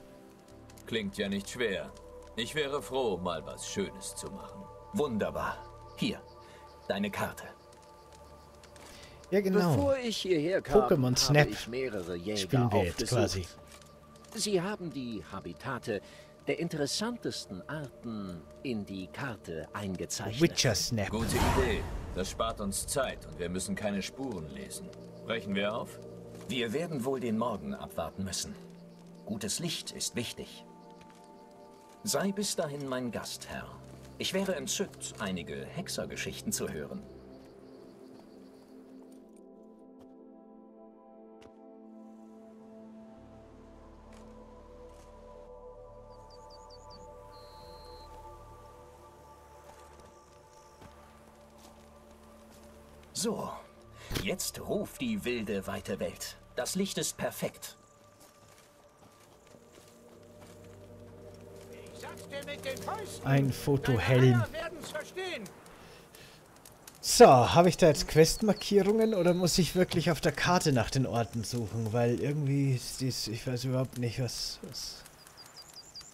Klingt ja nicht schwer. Ich wäre froh, mal was Schönes zu machen. Wunderbar. Hier, deine Karte. Ja, genau. Bevor ich hierher kam, Pokémon Snap spielen wir jetzt quasi. Sie haben die Habitate der interessantesten Arten in die Karte eingezeichnet. Witcher Snap. Gute Idee. Das spart uns Zeit und wir müssen keine Spuren lesen. Brechen wir auf? Wir werden wohl den Morgen abwarten müssen. Gutes Licht ist wichtig. Sei bis dahin mein Gast, Herr. Ich wäre entzückt, einige Hexergeschichten zu hören. So, jetzt ruft die wilde, weite Welt. Das Licht ist perfekt. Ein Fotohelm. So, habe ich da jetzt Questmarkierungen oder muss ich wirklich auf der Karte nach den Orten suchen? Weil irgendwie ist dies, ich weiß überhaupt nicht, was... was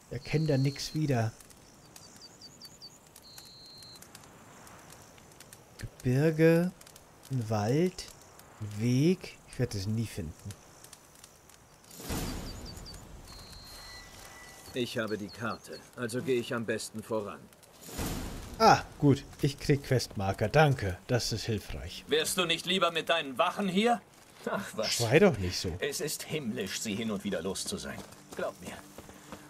ich erkenne da nichts wieder. Gebirge... Ein Wald, ein Weg. Ich werde es nie finden. Ich habe die Karte, also gehe ich am besten voran. Ah, gut. Ich krieg Questmarker. Danke, das ist hilfreich. Wärst du nicht lieber mit deinen Wachen hier? Ach was. Schrei doch nicht so. Es ist himmlisch, sie hin und wieder los zu sein. Glaub mir,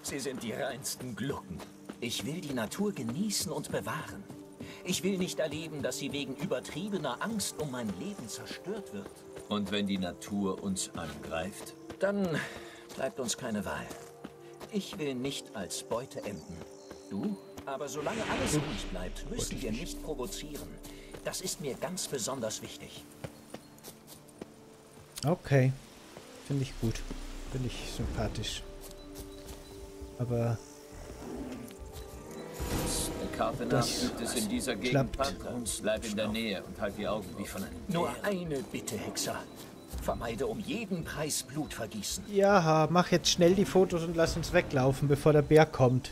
sie sind die reinsten Glucken. Ich will die Natur genießen und bewahren. Ich will nicht erleben, dass sie wegen übertriebener Angst um mein Leben zerstört wird. Und wenn die Natur uns angreift? Dann bleibt uns keine Wahl. Ich will nicht als Beute enden. Du? Aber solange alles ruhig bleibt, müssen wir nicht provozieren. Das ist mir ganz besonders wichtig. Okay. Finde ich gut. Finde ich sympathisch. Aber... Karte nach gibt es in dieser Gegend Pantrums. Bleib in der Nähe und halt die Augen wie von einem. Nur eine Bitte, Hexer. Vermeide um jeden Preis Blutvergießen. Ja, mach jetzt schnell die Fotos und lass uns weglaufen, bevor der Bär kommt.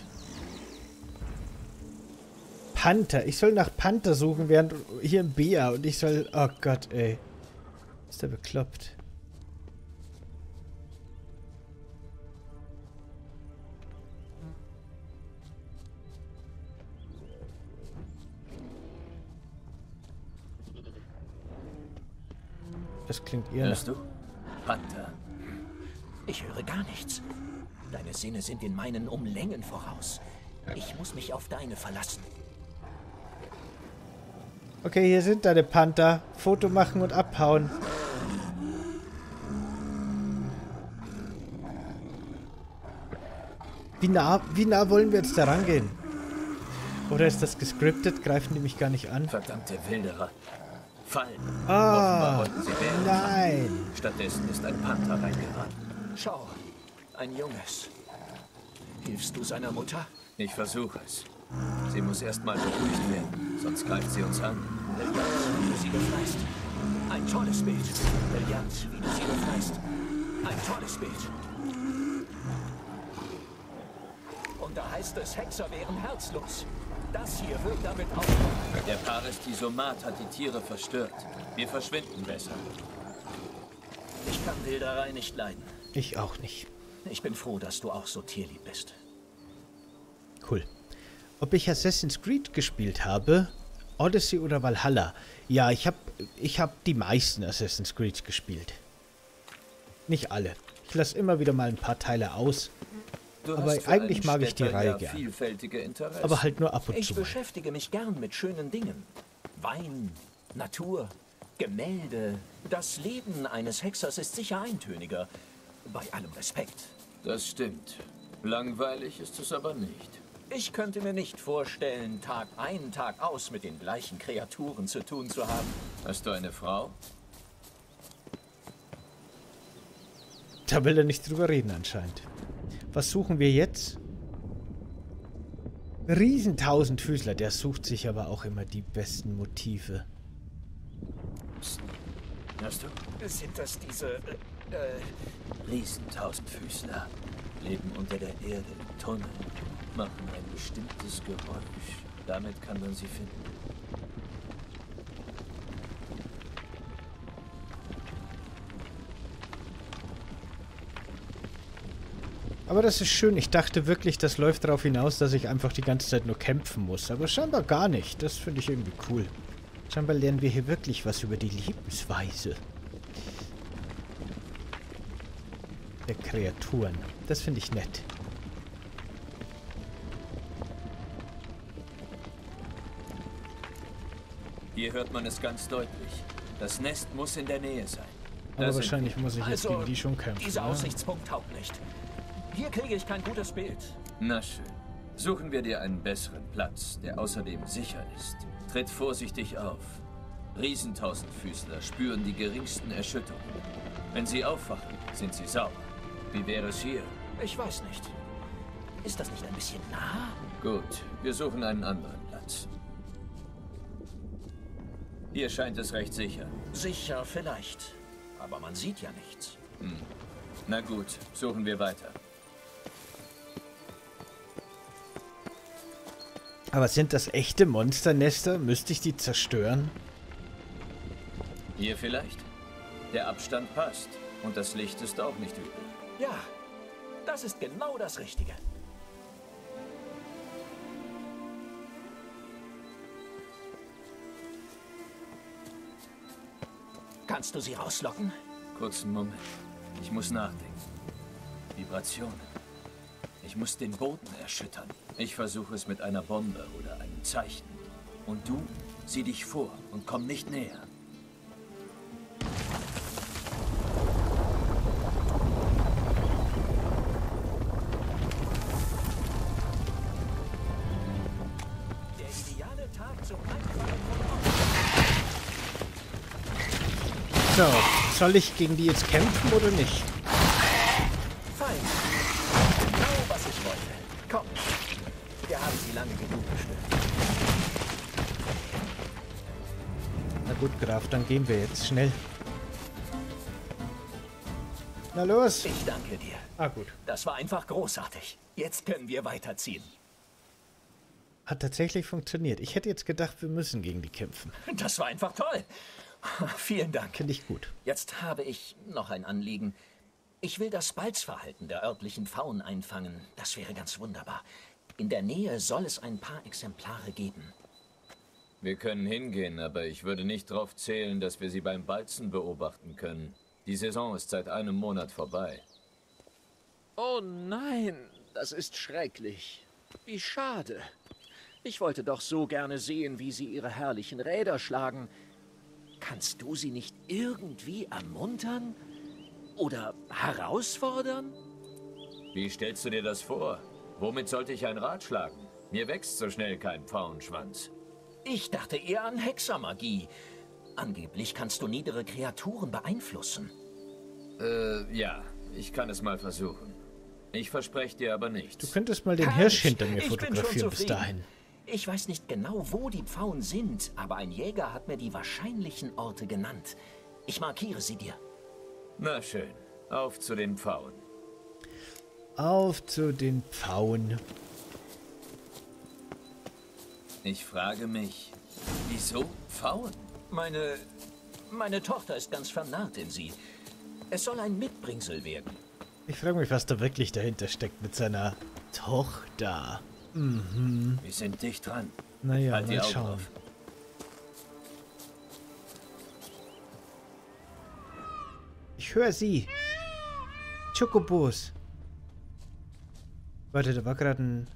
Panther. Ich soll nach Panther suchen, während hier ein Bär und ich soll... Oh Gott, ey. Ist der bekloppt. Das klingt eher. Hörst du? Panther. Ich höre gar nichts. Deine Sinne sind in meinen um Längen voraus. Ich muss mich auf deine verlassen. Okay, hier sind deine Panther. Foto machen und abhauen. Wie nah, wie nah wollen wir jetzt da rangehen? Oder ist das gescriptet? Greifen die mich gar nicht an? Verdammte Wilderer. Fallen. Ah, sie nein. Fallen. Stattdessen ist ein Panther reingeraten. Schau, ein Junges. Hilfst du seiner Mutter? Ich versuche es. Sie muss erst mal beruhigt werden, sonst greift sie uns an. Belgard, wie du sie befreist. Ein tolles Bild. Belgard, wie du sie befreist. Ein tolles Bild. Und da heißt es, Hexer wären herzlos. Das hier wird damit aufhören. Der Parestisomat hat die Tiere verstört. Wir verschwinden besser. Ich kann Wilderei nicht leiden. Ich auch nicht. Ich bin froh, dass du auch so tierlieb bist. Cool. Ob ich Assassin's Creed gespielt habe, Odyssey oder Valhalla? Ja, ich habe ich hab die meisten Assassin's Creed gespielt. Nicht alle. Ich lasse immer wieder mal ein paar Teile aus. Du aber eigentlich mag ich die Reihe gern. Aber halt nur ab und ich zu. Ich beschäftige mich gern mit schönen Dingen. Wein, Natur, Gemälde. Das Leben eines Hexers ist sicher eintöniger. Bei allem Respekt. Das stimmt. Langweilig ist es aber nicht. Ich könnte mir nicht vorstellen, Tag ein, Tag aus mit den gleichen Kreaturen zu tun zu haben. Hast du eine Frau? Da will er nicht drüber reden anscheinend. Was suchen wir jetzt? Riesentausendfüßler, der sucht sich aber auch immer die besten Motive. Hast du? Sind das diese... Äh, äh Riesentausendfüßler leben unter der Erde im Tunnel. Machen ein bestimmtes Geräusch. Damit kann man sie finden. Aber das ist schön. Ich dachte wirklich, das läuft darauf hinaus, dass ich einfach die ganze Zeit nur kämpfen muss. Aber scheinbar gar nicht. Das finde ich irgendwie cool. Scheinbar lernen wir hier wirklich was über die Lebensweise der Kreaturen. Das finde ich nett. Hier hört man es ganz deutlich. Das Nest muss in der Nähe sein. Da aber wahrscheinlich muss ich jetzt also gegen die schon kämpfen. Dieser Aussichtspunkt taugt nicht. Hier kriege ich kein gutes Bild. Na schön. Suchen wir dir einen besseren Platz, der außerdem sicher ist. Tritt vorsichtig auf. Riesentausendfüßler spüren die geringsten Erschütterungen. Wenn sie aufwachen, sind sie sauer. Wie wäre es hier? Ich weiß nicht. Ist das nicht ein bisschen nah? Gut, wir suchen einen anderen Platz. Hier scheint es recht sicher. Sicher vielleicht, aber man sieht ja nichts. Hm. Na gut, suchen wir weiter. Aber sind das echte Monsternester? Müsste ich die zerstören? Hier vielleicht. Der Abstand passt und das Licht ist auch nicht übel. Ja, das ist genau das Richtige. Kannst du sie rauslocken? Kurzen Moment. Ich muss nachdenken. Vibrationen. Ich muss den Boden erschüttern. Ich versuche es mit einer Bombe oder einem Zeichen. Und du, sieh dich vor und komm nicht näher. Der ideale Tag zum So, soll ich gegen die jetzt kämpfen oder nicht? Fein. Genau, was ich wollte. Komm. Wir haben sie lange genug gestört. Na gut, Graf, dann gehen wir jetzt schnell. Na los. Ich danke dir. Ah, gut. Das war einfach großartig. Jetzt können wir weiterziehen. Hat tatsächlich funktioniert. Ich hätte jetzt gedacht, wir müssen gegen die kämpfen. Das war einfach toll. Vielen Dank. Finde ich gut. Jetzt habe ich noch ein Anliegen. Ich will das Balzverhalten der örtlichen Faunen einfangen. Das wäre ganz wunderbar. In der Nähe soll es ein paar Exemplare geben. Wir können hingehen, aber ich würde nicht darauf zählen, dass wir sie beim Balzen beobachten können. Die Saison ist seit einem Monat vorbei. Oh nein, das ist schrecklich. Wie schade. Ich wollte doch so gerne sehen, wie sie ihre herrlichen Räder schlagen. Kannst du sie nicht irgendwie ermuntern oder herausfordern? Wie stellst du dir das vor? Womit sollte ich ein Rad schlagen? Mir wächst so schnell kein Pfauenschwanz. Ich dachte eher an Hexermagie. Angeblich kannst du niedere Kreaturen beeinflussen. Äh, ja, ich kann es mal versuchen. Ich verspreche dir aber nichts. Du könntest mal den Herrsch, Hirsch hinter mir fotografieren bis dahin. Ich weiß nicht genau, wo die Pfauen sind, aber ein Jäger hat mir die wahrscheinlichen Orte genannt. Ich markiere sie dir. Na schön, auf zu den Pfauen. Auf zu den Pfauen. Ich frage mich, wieso Pfauen? Meine, meine Tochter ist ganz vernarrt in sie. Es soll ein Mitbringsel werden. Ich frage mich, was da wirklich dahinter steckt mit seiner Tochter. Mhm. Wir sind dicht dran. Naja, halt mal schauen. Auf. Ich höre sie. Chocobos. Warte, da war gerade ein...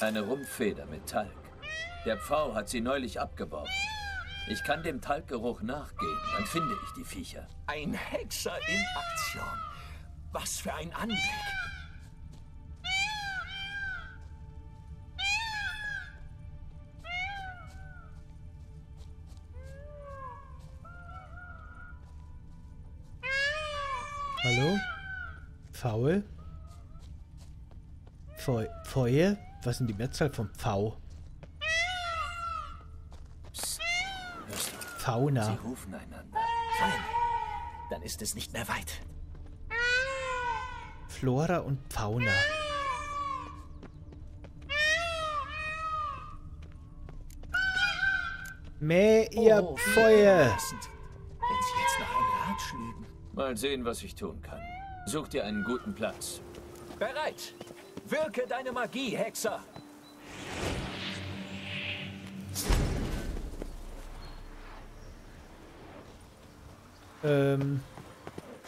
Eine Rumpfeder mit Talg. Der Pfau hat sie neulich abgeworfen. Ich kann dem Talggeruch nachgehen, dann finde ich die Viecher. Ein Hexer in Aktion. Was für ein Anblick. Hallo? Faul? Feu Feuer? Was sind die Mehrzahl von Pfau? Fauna. Sie rufen einander. Fein. Dann ist es nicht mehr weit. Flora und Fauna. Mäh, ihr oh, Feuer. Wenn sie jetzt nach einem Rad schlügen. Mal sehen, was ich tun kann. Such dir einen guten Platz. Bereit. Wirke deine Magie, Hexer. Ähm,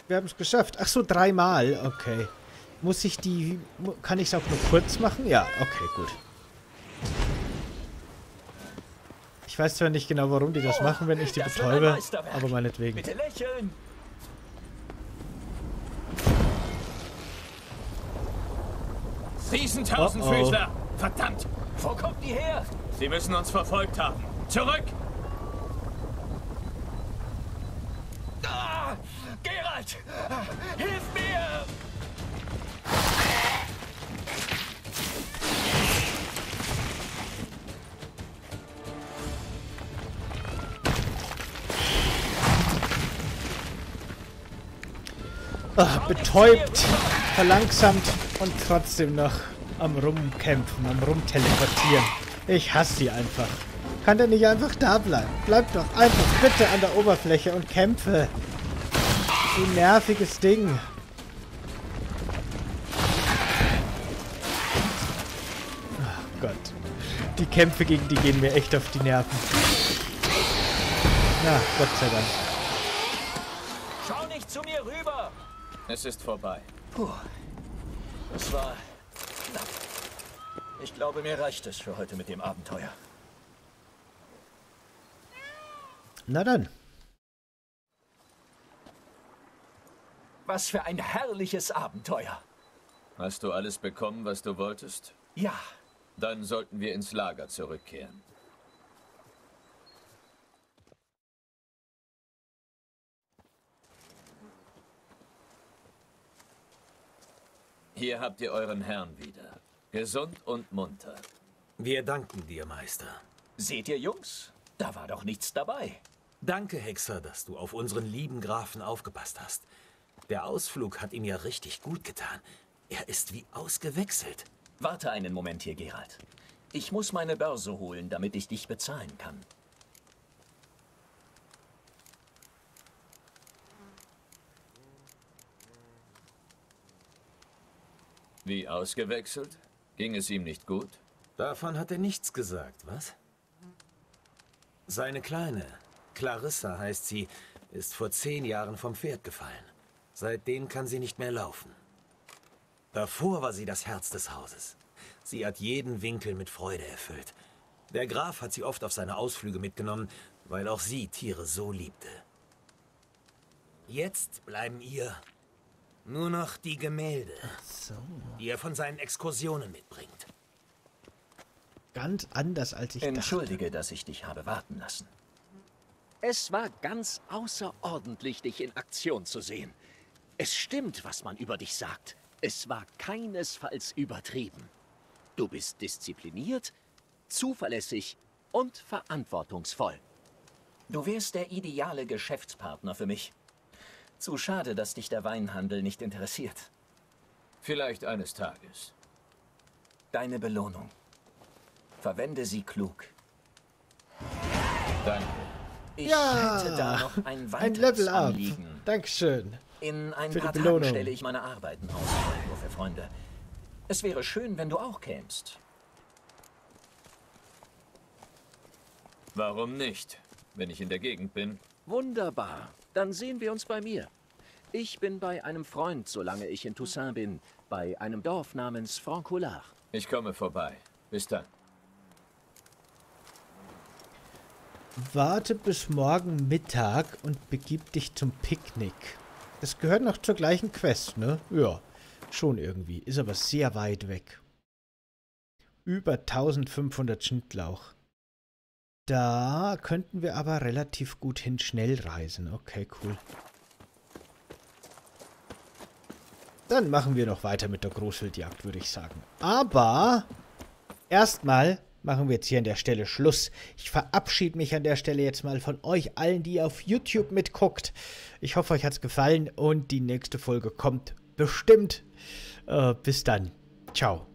wir haben es geschafft. Ach so, dreimal. Okay. Muss ich die... Kann ich es auch nur kurz machen? Ja, okay, gut. Ich weiß zwar nicht genau, warum die das machen, wenn ich die betäube, aber meinetwegen. Bitte lächeln. Diesen Tausendfüßler! Oh oh. Verdammt! Wo kommt die her? Sie müssen uns verfolgt haben. Zurück! Ah, Geralt! Hilf mir! Ach, betäubt, verlangsamt und trotzdem noch am Rumkämpfen, am Rumteleportieren. Ich hasse sie einfach. Kann der nicht einfach da bleiben? Bleib doch einfach bitte an der Oberfläche und kämpfe. Ein nerviges Ding. Ach Gott. Die Kämpfe gegen die gehen mir echt auf die Nerven. Na, Gott sei Dank. Schau nicht zu mir rüber! Es ist vorbei. Puh. Es war knapp. Ich glaube, mir reicht es für heute mit dem Abenteuer. Na dann. Was für ein herrliches Abenteuer. Hast du alles bekommen, was du wolltest? Ja. Dann sollten wir ins Lager zurückkehren. Hier habt ihr euren Herrn wieder. Gesund und munter. Wir danken dir, Meister. Seht ihr, Jungs? Da war doch nichts dabei. Danke, Hexer, dass du auf unseren lieben Grafen aufgepasst hast. Der Ausflug hat ihm ja richtig gut getan. Er ist wie ausgewechselt. Warte einen Moment hier, Geralt. Ich muss meine Börse holen, damit ich dich bezahlen kann. Wie ausgewechselt? Ging es ihm nicht gut? Davon hat er nichts gesagt, was? Seine Kleine, Clarissa heißt sie, ist vor zehn Jahren vom Pferd gefallen. Seitdem kann sie nicht mehr laufen. Davor war sie das Herz des Hauses. Sie hat jeden Winkel mit Freude erfüllt. Der Graf hat sie oft auf seine Ausflüge mitgenommen, weil auch sie Tiere so liebte. Jetzt bleiben ihr... nur noch die Gemälde, so. Die er von seinen Exkursionen mitbringt. Ganz anders, als ich Entschuldige, dachte. Dass ich dich habe warten lassen. Es war ganz außerordentlich, dich in Aktion zu sehen. Es stimmt, was man über dich sagt. Es war keinesfalls übertrieben. Du bist diszipliniert, zuverlässig und verantwortungsvoll. Du wärst der ideale Geschäftspartner für mich. Zu schade, dass dich der Weinhandel nicht interessiert. Vielleicht eines Tages. Deine Belohnung. Verwende sie klug. Danke. Ich ja, hätte da noch ein weiteres Anliegen. Up. Dankeschön. In ein paar Tagen stelle ich meine Arbeiten aus, nur für Freunde. Es wäre schön, wenn du auch kämst. Warum nicht, wenn ich in der Gegend bin? Wunderbar. Dann sehen wir uns bei mir. Ich bin bei einem Freund, solange ich in Toussaint bin, bei einem Dorf namens Francoulard. Ich komme vorbei. Bis dann. Warte bis morgen Mittag und begib dich zum Picknick. Es gehört noch zur gleichen Quest, ne? Ja, schon irgendwie. Ist aber sehr weit weg. Über eintausendfünfhundert Schnittschlauch. Da könnten wir aber relativ gut hin schnell reisen. Okay, cool. Dann machen wir noch weiter mit der Großwildjagd, würde ich sagen. Aber erstmal machen wir jetzt hier an der Stelle Schluss. Ich verabschiede mich an der Stelle jetzt mal von euch allen, die auf YouTube mitguckt. Ich hoffe, euch hat es gefallen und die nächste Folge kommt bestimmt. Äh, bis dann. Ciao.